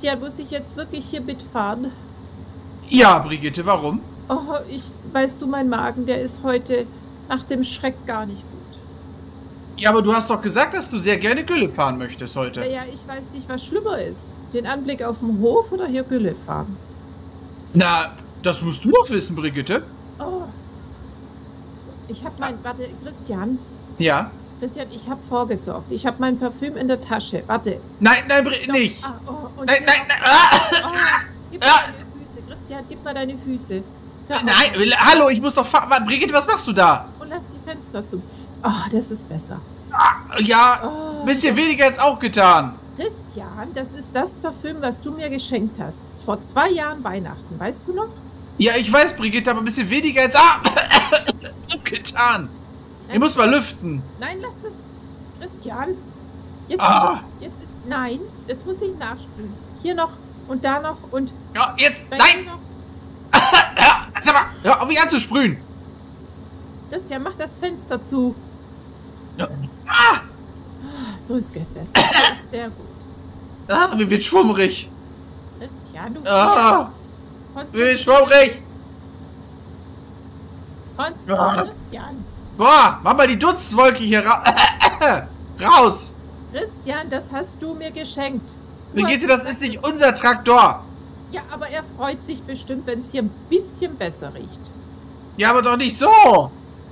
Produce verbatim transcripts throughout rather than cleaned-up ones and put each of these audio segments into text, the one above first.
Christian, muss ich jetzt wirklich hier mitfahren? Ja, Brigitte, warum? Oh, ich, weißt du, mein Magen, der ist heute nach dem Schreck gar nicht gut. Ja, aber du hast doch gesagt, dass du sehr gerne Gülle fahren möchtest heute. Naja, ich weiß nicht, was schlimmer ist. Den Anblick auf den Hof oder hier Gülle fahren? Na, das musst du doch wissen, Brigitte. Oh. Ich hab mein... Ah. Warte, Christian. Ja? Christian, ich habe vorgesorgt. Ich habe mein Parfüm in der Tasche. Warte. Nein, nein, Br- nicht. Ah, oh, nein, nein, nein. Ah. Oh, gib ah. mal deine Füße. Christian, gib mal deine Füße. Da nein, hallo, ich muss doch fahren. Brigitte, was machst du da? Und lass die Fenster zu. Oh, das ist besser. Ah, ja, ein oh, bisschen Gott. Weniger jetzt auch getan. Christian, das ist das Parfüm, was du mir geschenkt hast. Vor zwei Jahren Weihnachten, weißt du noch? Ja, ich weiß, Brigitte, aber ein bisschen weniger jetzt ah, getan. Nein, ich muss mal lüften. Nein, lass das. Christian. Jetzt, ah. jetzt ist. Nein, jetzt muss ich nachspülen. Hier noch und da noch und. Ja, jetzt. Nein! Noch. Sag mal, hör auf mich anzusprühen. Christian, mach das Fenster zu. Ja. Ah. So ist es besser. Das ist sehr gut. Ah, mir wird schwummrig. Christian, du. Ah. Mir wird schwummrig. Und ah. Christian. Boah, mach mal die Dunstwolke hier ra raus! Christian, das hast du mir geschenkt. Brigitte, das ist nicht unser Traktor. Ja, aber er freut sich bestimmt, wenn es hier ein bisschen besser riecht. Ja, aber doch nicht so.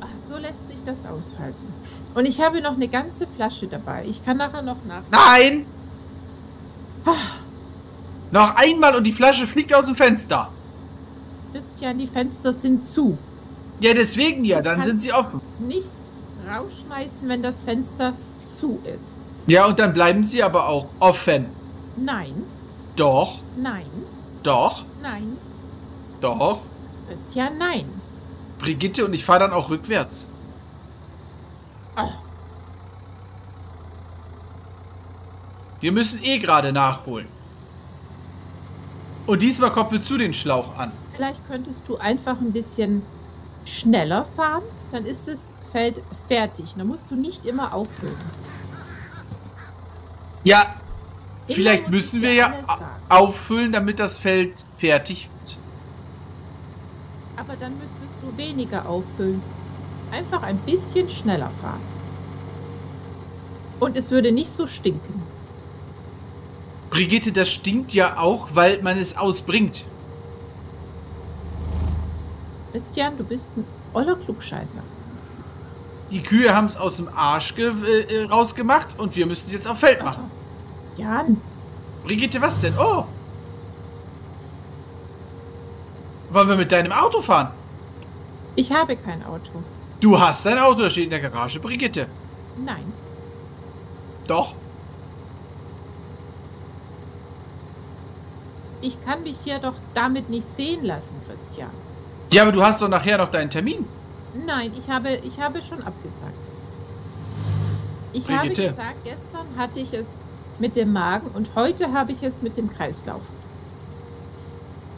Ach, so lässt sich das aushalten. Und ich habe noch eine ganze Flasche dabei. Ich kann nachher noch nach. Nein! Ach. Noch einmal und die Flasche fliegt aus dem Fenster. Christian, die Fenster sind zu. Ja, deswegen ja, dann sind sie offen. Nichts rausschmeißen, wenn das Fenster zu ist. Ja, und dann bleiben sie aber auch offen. Nein. Doch. Nein. Doch. Nein. Doch. Christian, nein. Brigitte und ich fahre dann auch rückwärts. Ach. Wir müssen eh gerade nachholen. Und diesmal koppelst du den Schlauch an. Vielleicht könntest du einfach ein bisschen schneller fahren, dann ist das Feld fertig. Dann musst du nicht immer auffüllen. Ja, immer vielleicht müssen wir ja auffüllen, damit das Feld fertig wird. Aber dann müsstest du weniger auffüllen. Einfach ein bisschen schneller fahren. Und es würde nicht so stinken. Brigitte, das stinkt ja auch, weil man es ausbringt. Christian, du bist ein oller Klugscheißer. Die Kühe haben es aus dem Arsch äh, rausgemacht und wir müssen es jetzt auf Feld machen. Christian. Brigitte, was denn? Oh! Wollen wir mit deinem Auto fahren? Ich habe kein Auto. Du hast dein Auto, das steht in der Garage, Brigitte. Nein. Doch. Ich kann mich hier doch damit nicht sehen lassen, Christian. Ja, aber du hast doch nachher noch deinen Termin. Nein, ich habe, ich habe schon abgesagt. Ich Brigitte. habe gesagt, gestern hatte ich es mit dem Magen und heute habe ich es mit dem Kreislauf.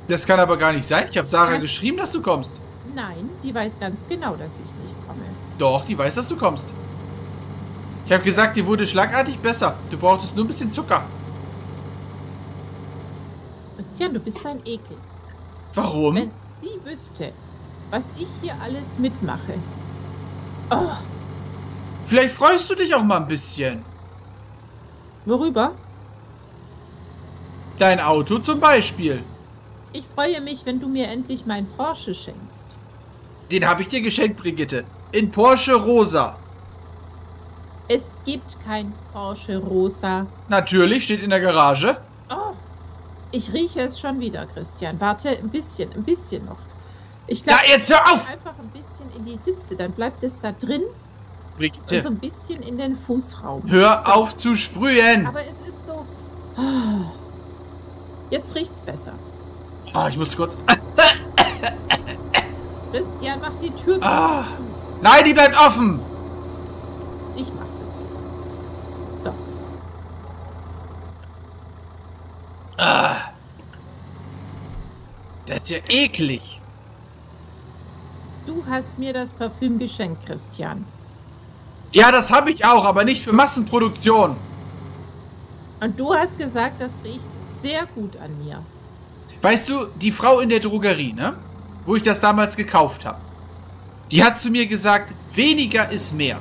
Das kann aber gar nicht sein. Ich habe Sarah ja. geschrieben, dass du kommst. Nein, die weiß ganz genau, dass ich nicht komme. Doch, die weiß, dass du kommst. Ich habe gesagt, dir wurde schlagartig besser. Du brauchtest nur ein bisschen Zucker. Christian, du bist ein Ekel. Warum? Wenn sie wüsste, was ich hier alles mitmache. Oh. Vielleicht freust du dich auch mal ein bisschen. Worüber? Dein Auto zum Beispiel. Ich freue mich, wenn du mir endlich meinen Porsche schenkst. Den habe ich dir geschenkt, Brigitte. In Porsche Rosa. Es gibt kein Porsche Rosa. Natürlich, steht in der Garage. Oh. Ich rieche es schon wieder, Christian. Warte, ein bisschen, ein bisschen noch. Ich glaube, ja, jetzt hör auf! Einfach ein bisschen in die Sitze, dann bleibt es da drin. Brigitte. Und so ein bisschen in den Fußraum. Hör auf zu sprühen! Aber es ist so... Jetzt riecht's besser. Ah, oh, ich muss kurz... Christian, mach die Tür ah. zu. Nein, die bleibt offen! Ich mach sie zu. So. Ah. Das ist ja eklig. Du hast mir das Parfüm geschenkt, Christian. Ja, das habe ich auch, aber nicht für Massenproduktion. Und du hast gesagt, das riecht sehr gut an mir. Weißt du, die Frau in der Drogerie, ne? Wo ich das damals gekauft habe. Die hat zu mir gesagt, weniger ist mehr.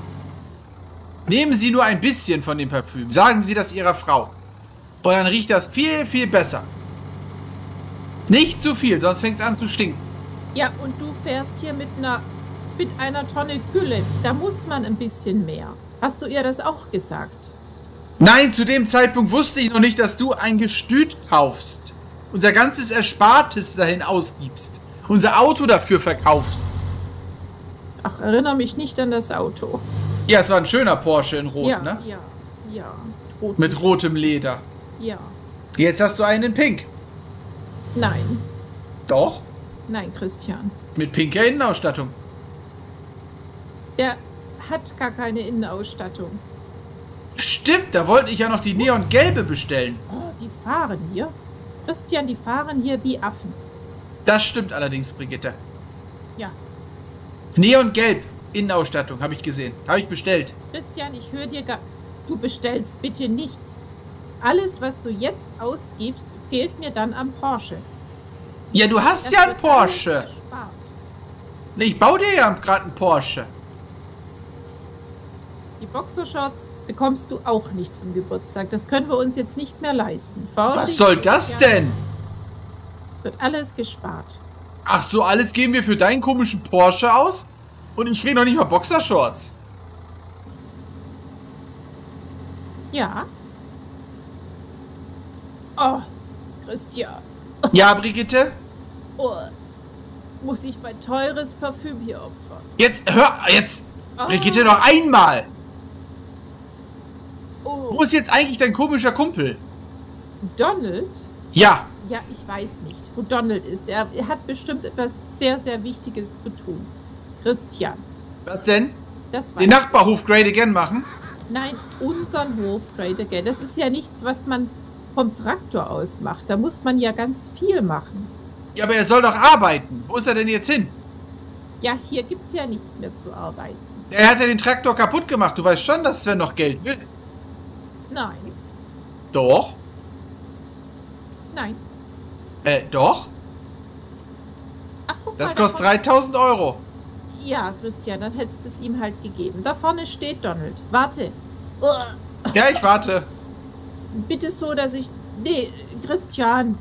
Nehmen Sie nur ein bisschen von dem Parfüm. Sagen Sie das Ihrer Frau. Und dann riecht das viel, viel besser. Nicht zu viel, sonst fängt es an zu stinken. Ja, und du fährst hier mit einer, mit einer Tonne Gülle. Da muss man ein bisschen mehr. Hast du ihr das auch gesagt? Nein, zu dem Zeitpunkt wusste ich noch nicht, dass du ein Gestüt kaufst. Unser ganzes Erspartes dahin ausgibst. Unser Auto dafür verkaufst. Ach, erinnere mich nicht an das Auto. Ja, es war ein schöner Porsche in Rot, ja, ne? Ja, ja. Rot. Mit rotem Leder. Ja. Jetzt hast du einen in Pink. Nein. Doch? Nein, Christian. Mit pinker Innenausstattung. Der hat gar keine Innenausstattung. Stimmt, da wollte ich ja noch die neongelbe bestellen. Oh, die fahren hier. Christian, die fahren hier wie Affen. Das stimmt allerdings, Brigitte. Ja. Neongelb, Innenausstattung, habe ich gesehen. Habe ich bestellt. Christian, ich höre dir gar... Du bestellst bitte nichts. Alles, was du jetzt ausgibst, fehlt mir dann am Porsche. Ja, du hast das ja einen Porsche. Ich baue dir ja gerade einen Porsche. Die Boxershorts bekommst du auch nicht zum Geburtstag. Das können wir uns jetzt nicht mehr leisten. Vorsicht, was soll das denn? Wird alles gespart. Ach so, alles geben wir für deinen komischen Porsche aus? Und ich kriege noch nicht mal Boxershorts. Ja. Oh, Christian. Ja, Brigitte? Oh, muss ich mein teures Parfüm hier opfern? Jetzt, hör, jetzt, oh. Brigitte, noch einmal. Oh. Wo ist jetzt eigentlich dein komischer Kumpel? Donald? Ja. Ja, ich weiß nicht, wo Donald ist. Er, er hat bestimmt etwas sehr, sehr Wichtiges zu tun. Christian. Was denn? Das Den Nachbarhof Great Again machen? Nein, unseren Hof Great Again. Das ist ja nichts, was man vom Traktor aus macht. Da muss man ja ganz viel machen. Ja, aber er soll doch arbeiten. Wo ist er denn jetzt hin? Ja, hier gibt es ja nichts mehr zu arbeiten. Er hat ja den Traktor kaputt gemacht. Du weißt schon, dass Sven noch Geld will. Nein. Doch? Nein. Äh, doch? Ach, guck mal. Das kostet dreitausend Euro. Ja, Christian, dann hättest du es ihm halt gegeben. Da vorne steht Donald. Warte. Uah. Ja, ich warte. Bitte so, dass ich... Nee, Christian.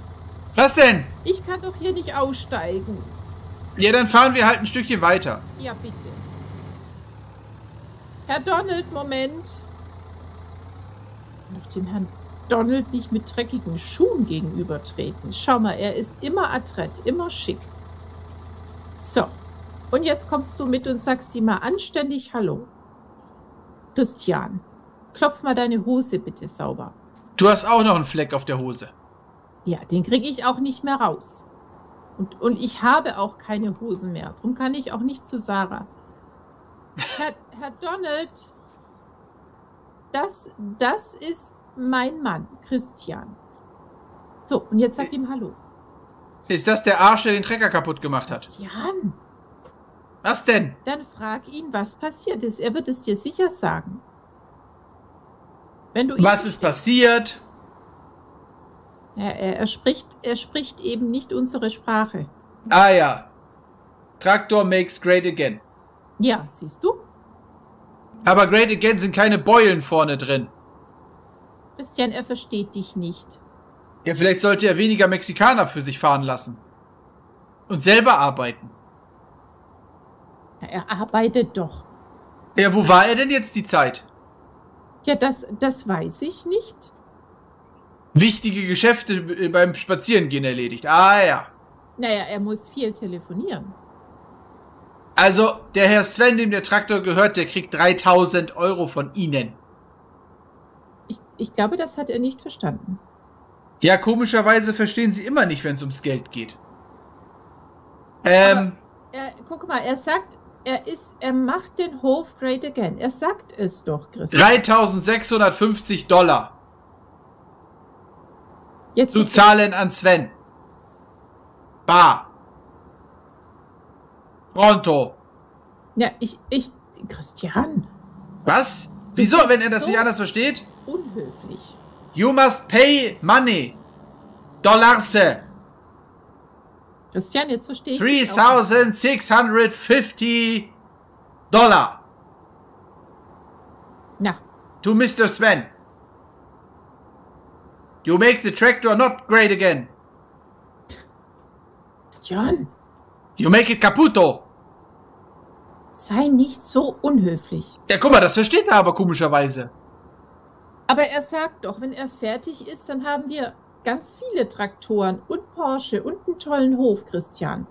Was denn? Ich kann doch hier nicht aussteigen. Ja, dann fahren wir halt ein Stückchen weiter. Ja, bitte. Herr Donald, Moment. Noch den Herrn Donald nicht mit dreckigen Schuhen gegenübertreten. Schau mal, er ist immer adrett, immer schick. So. Und jetzt kommst du mit und sagst ihm mal anständig Hallo. Christian, klopf mal deine Hose bitte sauber. Du hast auch noch einen Fleck auf der Hose. Ja, den kriege ich auch nicht mehr raus. Und, und ich habe auch keine Hosen mehr. Drum kann ich auch nicht zu Sarah. Herr, Herr Donald, das, das ist mein Mann, Christian. So, und jetzt sag ihm Hallo. Ist das der Arsch, der den Trecker kaputt gemacht hat? Christian! Was denn? Dann frag ihn, was passiert ist. Er wird es dir sicher sagen. Wenn du was ist passiert? Er, er, er, spricht, er spricht eben nicht unsere Sprache. Ah ja. Traktor makes great again. Ja, siehst du? Aber great again sind keine Beulen vorne drin. Christian, er versteht dich nicht. Ja, vielleicht sollte er weniger Mexikaner für sich fahren lassen. Und selber arbeiten. Er arbeitet doch. Ja, wo war er denn jetzt die Zeit? Ja, das, das weiß ich nicht. Wichtige Geschäfte beim Spazierengehen erledigt. Ah ja. Naja, er muss viel telefonieren. Also, der Herr Sven, dem der Traktor gehört, der kriegt dreitausend Euro von Ihnen. Ich, ich glaube, das hat er nicht verstanden. Ja, komischerweise verstehen Sie immer nicht, wenn es ums Geld geht. Ähm. Aber, äh, guck mal, er sagt... Er ist, er macht den Hof great again. Er sagt es doch, Christian. dreitausendsechshundertfünfzig Dollar. Jetzt zu zahlen an Sven. Bar. Pronto. Ja, ich, ich, Christian. Was? Wieso, wenn er das so nicht anders versteht? Unhöflich. You must pay money. Dollars. Christian, jetzt verstehe ich. dreitausendsechshundertfünfzig Dollar. Na. To Mister Sven. You make the tractor not great again. Christian. You make it caputo. Sei nicht so unhöflich. Ja, guck mal, das versteht er aber komischerweise. Aber er sagt doch, wenn er fertig ist, dann haben wir ganz viele Traktoren und Porsche und einen tollen Hof, Christian.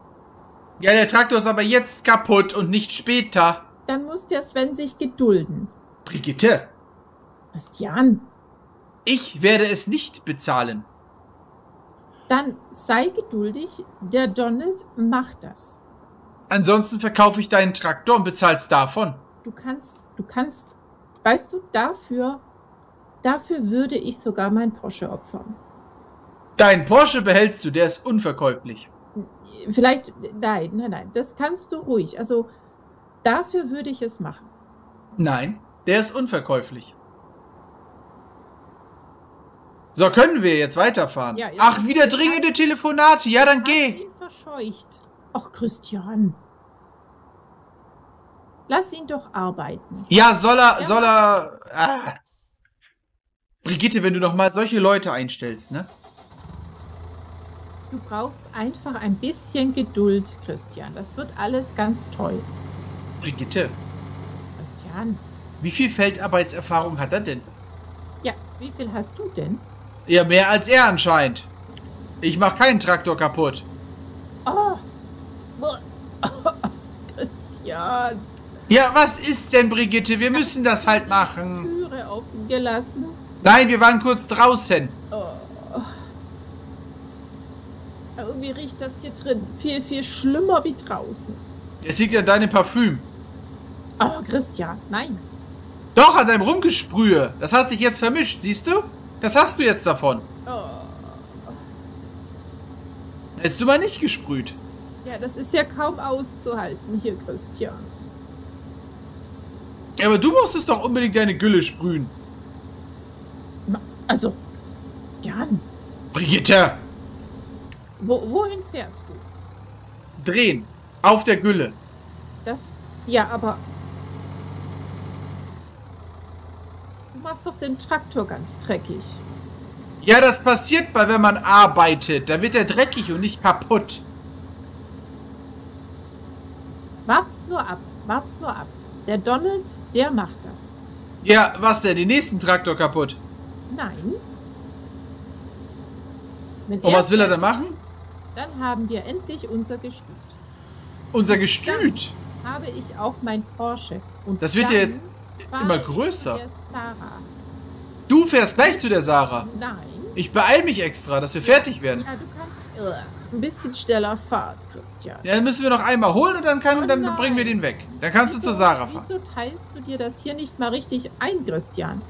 Ja, der Traktor ist aber jetzt kaputt und nicht später. Dann muss der Sven sich gedulden. Brigitte. Christian. Ich werde es nicht bezahlen. Dann sei geduldig, der Donald macht das. Ansonsten verkaufe ich deinen Traktor und bezahlst davon. Du kannst, du kannst, weißt du, dafür, dafür würde ich sogar meinen Porsche opfern. Dein Porsche behältst du, der ist unverkäuflich. Vielleicht, nein, nein, nein, das kannst du ruhig. Also, dafür würde ich es machen. Nein, der ist unverkäuflich. So, können wir jetzt weiterfahren? Ja, jetzt Ach, wieder dringende Telefonate. Ja, dann geh. Lass ihn verscheucht. Ach, Christian. Lass ihn doch arbeiten. Ja, soll er, ja. soll er... Ah. Brigitte, wenn du noch mal solche Leute einstellst, ne? Du brauchst einfach ein bisschen Geduld, Christian. Das wird alles ganz toll. Brigitte. Christian. Wie viel Feldarbeitserfahrung hat er denn? Ja, wie viel hast du denn? Ja, mehr als er anscheinend. Ich mach keinen Traktor kaputt. Oh. Oh. Christian. Ja, was ist denn, Brigitte? Wir müssen das halt machen. Die Türe offen gelassen. Nein, wir waren kurz draußen. Oh. Irgendwie riecht das hier drin viel, viel schlimmer wie draußen. Es liegt an deinem Parfüm. Oh, Christian, nein. Doch, an deinem Rumgesprühe. Das hat sich jetzt vermischt, siehst du? Das hast du jetzt davon. Oh. Hättest du mal nicht gesprüht. Ja, das ist ja kaum auszuhalten hier, Christian. Ja, aber du musstest doch unbedingt deine Gülle sprühen. Also, Jan. Brigitte. Wo, wohin fährst du? Drehen. Auf der Gülle. Das, ja, aber... Du machst doch den Traktor ganz dreckig. Ja, das passiert bei, wenn man arbeitet. Da wird er dreckig und nicht kaputt. Wart's nur ab. Wart's nur ab. Der Donald, der macht das. Ja, was denn? Den nächsten Traktor kaputt? Nein. Wenn und was will er denn machen? Ist, dann haben wir endlich unser Gestüt. Unser Gestüt? Dann habe ich auch mein Porsche. Und das wird ja jetzt immer größer. Du fährst gleich zu der Sarah. Nein. Ich beeile mich extra, dass wir ja, fertig werden. Ja, du kannst uh, ein bisschen schneller fahren, Christian. Ja, dann müssen wir noch einmal holen und dann, kann, oh, dann bringen wir den weg. Dann kannst wieso, du zur Sarah fahren. Wieso teilst du dir das hier nicht mal richtig ein, Christian?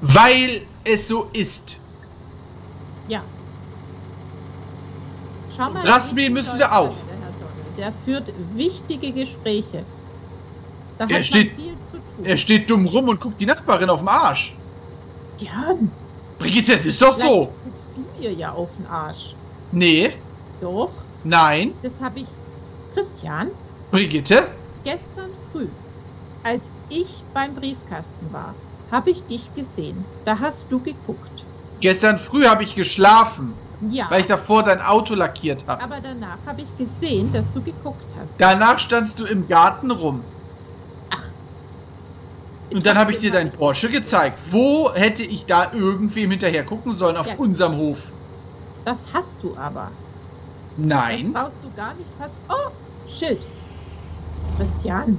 Weil es so ist. Ja. Schau mal. Rasmin müssen wir auch. Der führt wichtige Gespräche. Da er hat steht, viel zu tun. Er steht dumm rum und guckt die Nachbarin auf den Arsch. Jan. Brigitte, es ist doch vielleicht so. Guckst du ihr ja auf den Arsch. Nee. Doch. Nein. Das habe ich. Christian. Brigitte. Gestern früh, als ich beim Briefkasten war, habe ich dich gesehen. Da hast du geguckt. Gestern früh habe ich geschlafen. Ja. Weil ich davor dein Auto lackiert habe. Aber danach habe ich gesehen, dass du geguckt hast. Danach standst du im Garten rum. Ach. Und dann habe ich dir deinen Porsche gezeigt. Wo hätte ich da irgendwem hinterher gucken sollen auf ja. unserem Hof? Das hast du aber. Nein. Das brauchst du gar nicht. Pass oh, Schild. Christian.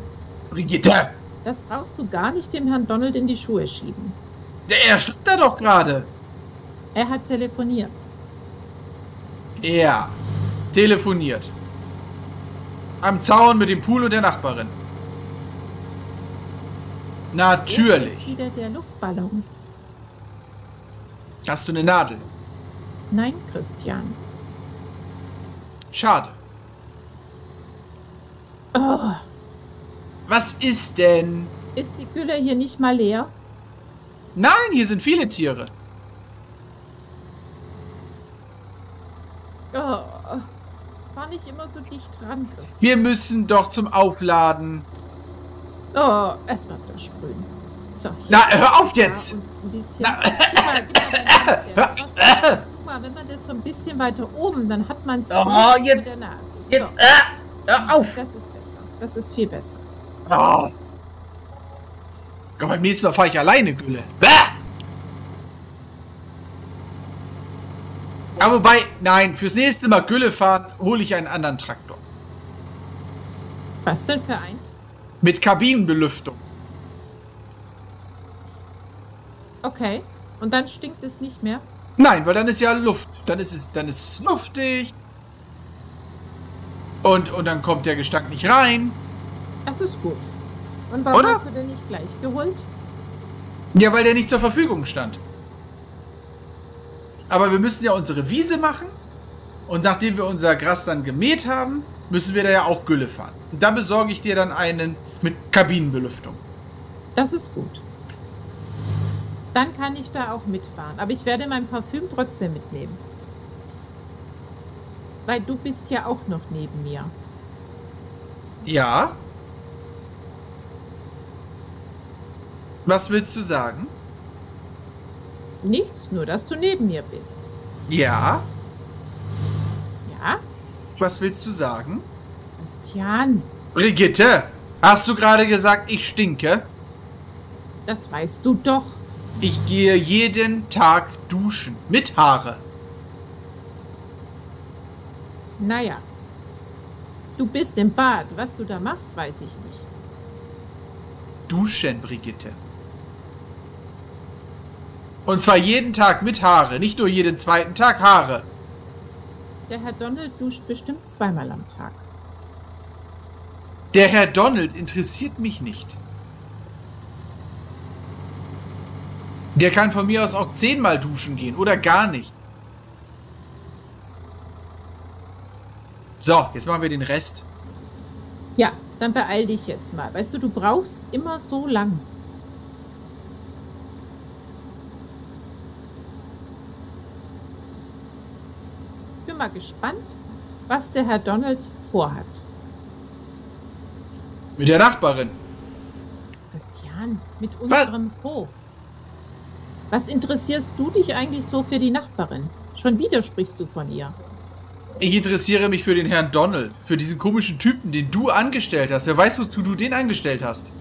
Brigitte. Das brauchst du gar nicht dem Herrn Donald in die Schuhe schieben. Er steht da doch gerade. Er hat telefoniert. Er telefoniert. Am Zaun mit dem Pool und der Nachbarin. Natürlich. Jetzt ist wieder der Luftballon. Hast du eine Nadel? Nein, Christian. Schade. Oh. Was ist denn? Ist die Gülle hier nicht mal leer? Nein, hier sind viele Tiere. immer so dicht dran bist. Wir müssen doch zum Aufladen. Oh, erstmal das Sprühen. So, na, hör auf jetzt! Ein bisschen. Na, guck mal, guck mal, wenn man das so ein bisschen weiter oben, dann hat man es oh, jetzt mit der Nase. So. Jetzt, äh, hör auf! Das ist besser. Das ist viel besser. Oh. Komm, beim nächsten Mal fahre ich alleine, Gülle. Aber wobei, nein, fürs nächste Mal Gülle fahren, hole ich einen anderen Traktor. Was denn für einen? Mit Kabinenbelüftung. Okay. Und dann stinkt es nicht mehr? Nein, weil dann ist ja Luft. Dann ist es, dann ist es luftig. Und, und dann kommt der Gestank nicht rein. Das ist gut. Und warum hast du den nicht gleich geholt? Ja, weil der nicht zur Verfügung stand. Aber wir müssen ja unsere Wiese machen. Und nachdem wir unser Gras dann gemäht haben, müssen wir da ja auch Gülle fahren. Und da besorge ich dir dann einen mit Kabinenbelüftung. Das ist gut. Dann kann ich da auch mitfahren. Aber ich werde mein Parfüm trotzdem mitnehmen. Weil du bist ja auch noch neben mir. Ja? Was willst du sagen? Nichts, nur dass du neben mir bist. Ja? Ja? Was willst du sagen? Christian. Brigitte, hast du gerade gesagt, ich stinke? Das weißt du doch. Ich gehe jeden Tag duschen. Mit Haare. Naja. Du bist im Bad. Was du da machst, weiß ich nicht. Duschen, Brigitte. Und zwar jeden Tag mit Haare. Nicht nur jeden zweiten Tag Haare. Der Herr Donald duscht bestimmt zweimal am Tag. Der Herr Donald interessiert mich nicht. Der kann von mir aus auch zehnmal duschen gehen. Oder gar nicht. So, jetzt machen wir den Rest. Ja, dann beeil dich jetzt mal. Weißt du, du brauchst immer so lang. Ich bin mal gespannt, was der Herr Donald vorhat. Mit der Nachbarin. Christian, mit unserem was? Hof. Was interessierst du dich eigentlich so für die Nachbarin? Schon wieder sprichst du von ihr. Ich interessiere mich für den Herrn Donald, für diesen komischen Typen, den du angestellt hast. Wer weiß, wozu du den angestellt hast?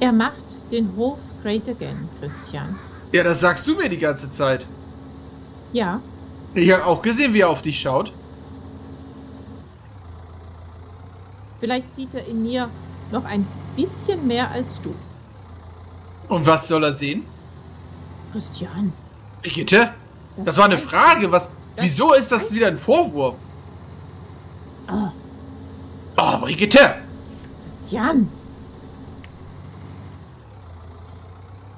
Er macht den Hof great again, Christian. Ja, das sagst du mir die ganze Zeit. Ja. Ich habe auch gesehen, wie er auf dich schaut. Vielleicht sieht er in mir noch ein bisschen mehr als du. Und was soll er sehen? Christian. Brigitte? Das, das war eine Frage. Was? Wieso ist das wieder ein Vorwurf? Oh, oh Brigitte! Christian!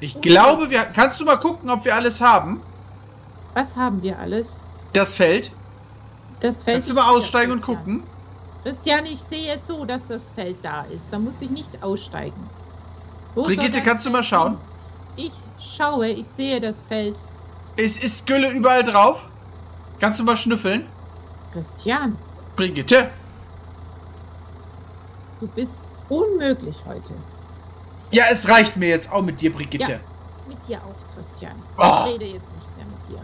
Ich glaube, wir... Kannst du mal gucken, ob wir alles haben? Was haben wir alles? Das Feld. Das Feld. Kannst du mal aussteigen und gucken? Christian, ich sehe es so, dass das Feld da ist. Da muss ich nicht aussteigen. Wo Brigitte, kannst du mal schauen? Ich... Schaue, ich sehe das Feld. Es ist Gülle überall drauf. Kannst du mal schnüffeln? Christian. Brigitte. Du bist unmöglich heute. Ja, es reicht mir jetzt auch mit dir, Brigitte. Ja, mit dir auch, Christian. Ich oh. rede jetzt nicht mehr mit dir.